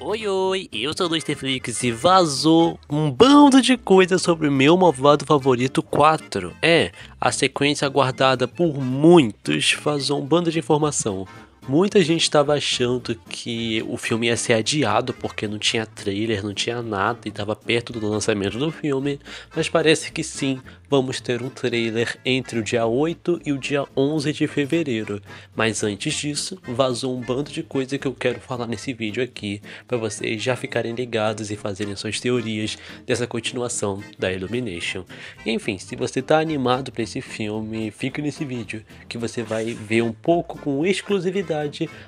Oi, oi, eu sou o Luster-Flix e vazou um bando de coisas sobre o meu malvado favorito 4. É, a sequência aguardada por muitos vazou um bando de informação. Muita gente estava achando que o filme ia ser adiado porque não tinha trailer, não tinha nada e estava perto do lançamento do filme, mas parece que sim, vamos ter um trailer entre o dia 8 e o dia 11 de fevereiro. Mas antes disso, vazou um bando de coisa que eu quero falar nesse vídeo aqui, para vocês já ficarem ligados e fazerem suas teorias dessa continuação da Illumination. Enfim, se você tá animado para esse filme, fique nesse vídeo, que você vai ver um pouco com exclusividade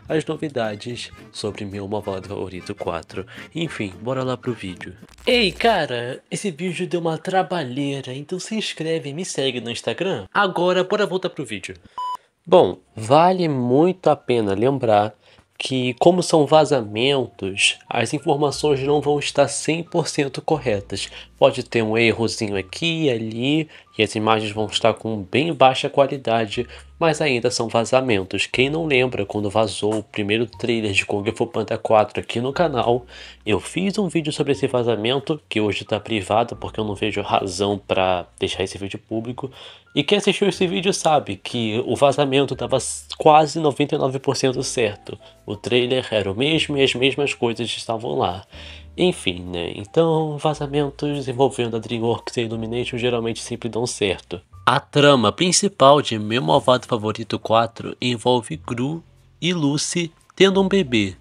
as novidades sobre meu malvado favorito 4. Enfim, bora lá pro vídeo. Ei cara, esse vídeo deu uma trabalheira, então se inscreve e me segue no Instagram. Agora, bora voltar pro vídeo. Bom, vale muito a pena lembrar que, como são vazamentos, as informações não vão estar 100% corretas. Pode ter um errozinho aqui e ali, e as imagens vão estar com bem baixa qualidade, mas ainda são vazamentos. Quem não lembra quando vazou o primeiro trailer de Kung Fu Panda 4 aqui no canal, eu fiz um vídeo sobre esse vazamento, que hoje está privado porque eu não vejo razão para deixar esse vídeo público, e quem assistiu esse vídeo sabe que o vazamento estava quase 99% certo. O trailer era o mesmo e as mesmas coisas estavam lá. Enfim, né? Então, vazamentos envolvendo a Dreamworks e a Illumination geralmente sempre dão certo. A trama principal de Meu Malvado Favorito 4 envolve Dru e Lucy tendo um bebê.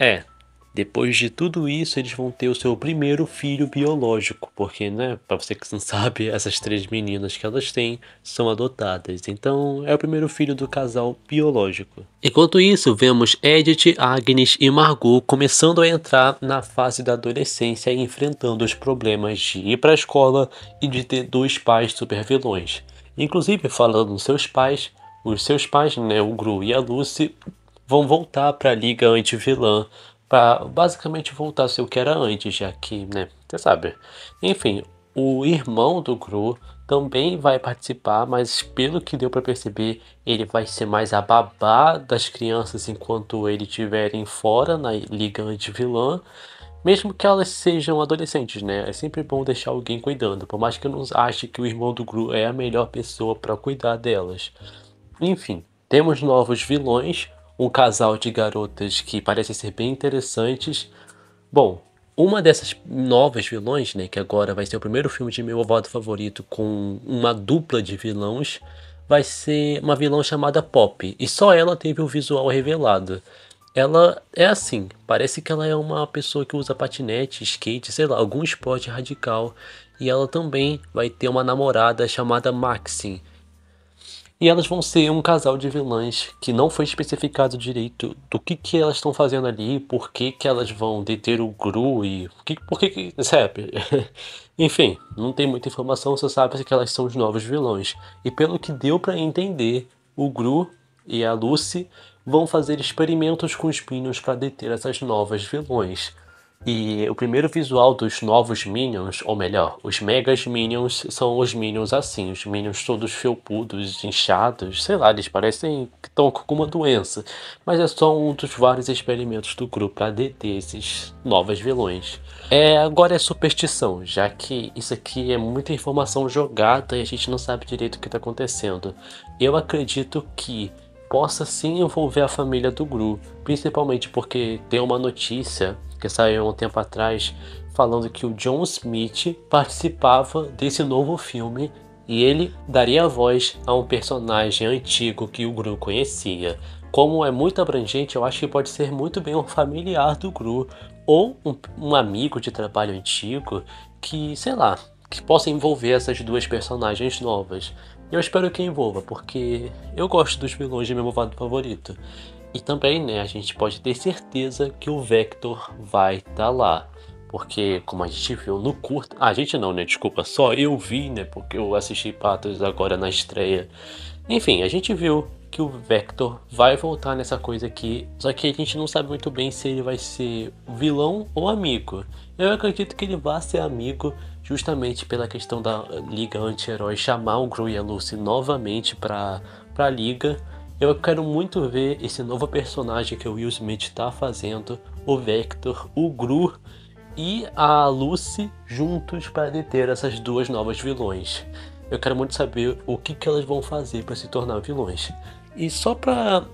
É, depois de tudo isso eles vão ter o seu primeiro filho biológico, porque, né, pra você que não sabe, essas três meninas que elas têm são adotadas, então é o primeiro filho do casal biológico. Enquanto isso, vemos Edith, Agnes e Margot começando a entrar na fase da adolescência e enfrentando os problemas de ir pra escola e de ter dois pais super vilões. Inclusive, falando nos seus pais, né, o Dru e a Lucy, vão voltar pra Liga Antivilã, para basicamente voltar a ser o que era antes, já que, né, você sabe. Enfim, o irmão do Dru também vai participar, mas pelo que deu para perceber, ele vai ser mais a babá das crianças enquanto eles estiverem fora na Liga Antivilã, mesmo que elas sejam adolescentes, né? É sempre bom deixar alguém cuidando, por mais que eu não ache que o irmão do Dru é a melhor pessoa para cuidar delas. Enfim, temos novos vilões, um casal de garotas que parecem ser bem interessantes. Bom, uma dessas novas vilões, né, que agora vai ser o primeiro filme de Meu Malvado Favorito com uma dupla de vilões, vai ser uma vilã chamada Pop, e só ela teve o visual revelado. Ela é assim, parece que ela é uma pessoa que usa patinete, skate, sei lá, algum esporte radical, e ela também vai ter uma namorada chamada Maxine. E elas vão ser um casal de vilãs que não foi especificado direito do que elas estão fazendo ali, por que elas vão deter o Dru e por que sabe? Enfim, não tem muita informação, só sabe que elas são os novos vilões. E pelo que deu para entender, o Dru e a Lucy vão fazer experimentos com os Minions para deter essas novas vilões. E o primeiro visual dos novos Minions, ou melhor, os Megas Minions, são os Minions assim, os Minions todos felpudos, inchados, sei lá, eles parecem que estão com uma doença. Mas é só um dos vários experimentos do grupo para deter esses novos vilões. Agora é superstição, já que isso aqui é muita informação jogada e a gente não sabe direito o que está acontecendo. Eu acredito que possa sim envolver a família do Dru, principalmente porque tem uma notícia que saiu há um tempo atrás falando que o John Smith participava desse novo filme e ele daria voz a um personagem antigo que o Dru conhecia. Como é muito abrangente, eu acho que pode ser muito bem um familiar do Dru ou um amigo de trabalho antigo que, sei lá, que possa envolver essas duas personagens novas. Eu espero que envolva, porque eu gosto dos vilões de Meu Malvado Favorito. E também, né, a gente pode ter certeza que o Vector vai estar lá. Porque, como a gente viu no curta... Ah, a gente não, né? Desculpa, só eu vi, né? Porque eu assisti Patos agora na estreia. Enfim, a gente viu que o Vector vai voltar nessa coisa aqui. Só que a gente não sabe muito bem se ele vai ser vilão ou amigo. Eu acredito que ele vai ser amigo, justamente pela questão da Liga Anti-Herói chamar o Dru e a Lucy novamente pra Liga. Eu quero muito ver esse novo personagem que o Will Smith está fazendo, o Vector, o Dru e a Lucy juntos para deter essas duas novas vilões. Eu quero muito saber o que elas vão fazer para se tornar vilões. E só para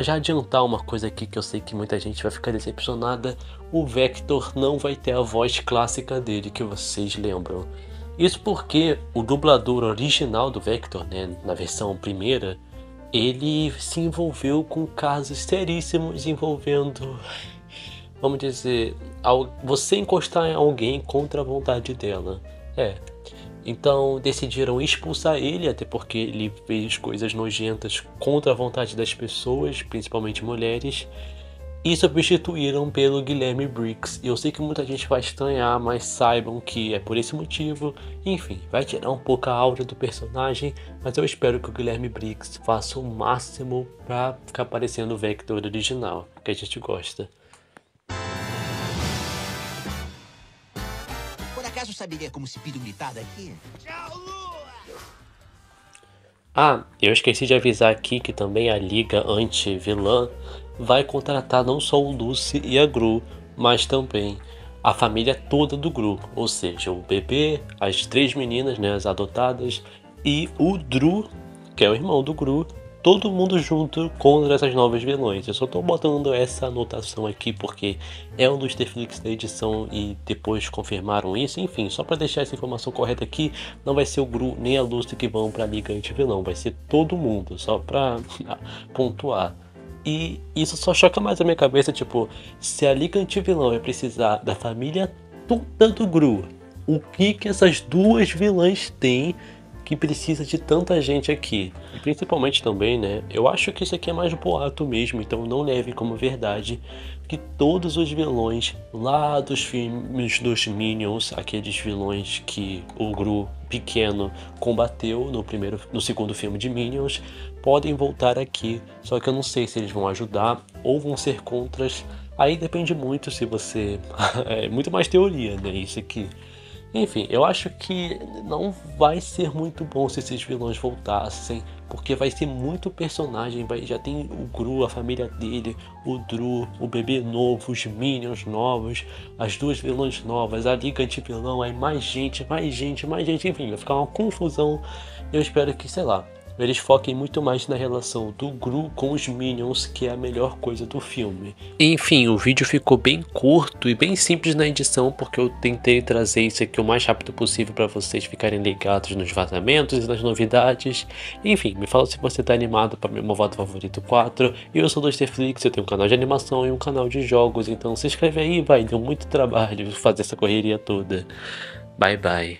já adiantar uma coisa aqui que eu sei que muita gente vai ficar decepcionada, o Vector não vai ter a voz clássica dele que vocês lembram. Isso porque o dublador original do Vector, né, na versão primeira, ele se envolveu com casos seríssimos envolvendo, vamos dizer, você encostar em alguém contra a vontade dela. Então decidiram expulsar ele, até porque ele fez coisas nojentas contra a vontade das pessoas, principalmente mulheres, e substituíram pelo Guilherme Briggs. E eu sei que muita gente vai estranhar, mas saibam que é por esse motivo. Enfim, vai tirar um pouco a aura do personagem, mas eu espero que o Guilherme Briggs faça o máximo para ficar parecendo o Vector original, que a gente gosta. Caso saberia como se pira gritar daqui? Tchau, Lua! Ah, eu esqueci de avisar aqui que também a Liga Antivilã vai contratar não só o Lucy e a Dru, mas também a família toda do Dru, ou seja, o bebê, as três meninas, né, as adotadas, e o Dru, que é o irmão do Dru, todo mundo junto contra essas novas vilões. Eu só tô botando essa anotação aqui porque é um Luster-Flix da edição e depois confirmaram isso. Enfim, só para deixar essa informação correta aqui, não vai ser o Dru nem a Luster que vão pra Liga Antivilã, vai ser todo mundo, só pra pontuar. E isso só choca mais a minha cabeça, tipo, se a Liga Antivilã vai precisar da família toda do Dru, o que essas duas vilãs têm que precisa de tanta gente aqui? E principalmente também, né, eu acho que isso aqui é mais boato mesmo, então não leve como verdade que todos os vilões lá dos filmes dos Minions, aqueles vilões que o Dru pequeno combateu no segundo filme de Minions, podem voltar aqui, só que eu não sei se eles vão ajudar ou vão ser contras. Aí depende muito se você... é muito mais teoria, né, isso aqui. Enfim, eu acho que não vai ser muito bom se esses vilões voltassem, porque vai ser muito personagem, já tem o Dru, a família dele, o Dru, o bebê novo, os Minions novos, as duas vilões novas, a Liga Antivilão, aí mais gente, enfim, vai ficar uma confusão. Eu espero que, sei lá, eles foquem muito mais na relação do Dru com os Minions, que é a melhor coisa do filme. Enfim, o vídeo ficou bem curto e bem simples na edição, porque eu tentei trazer isso aqui o mais rápido possível para vocês ficarem ligados nos vazamentos e nas novidades. Enfim, me fala se você tá animado para meu Malvado Favorito 4. Eu sou o Luster-Flix, eu tenho um canal de animação e um canal de jogos, então se inscreve aí, vai, deu muito trabalho fazer essa correria toda. Bye bye.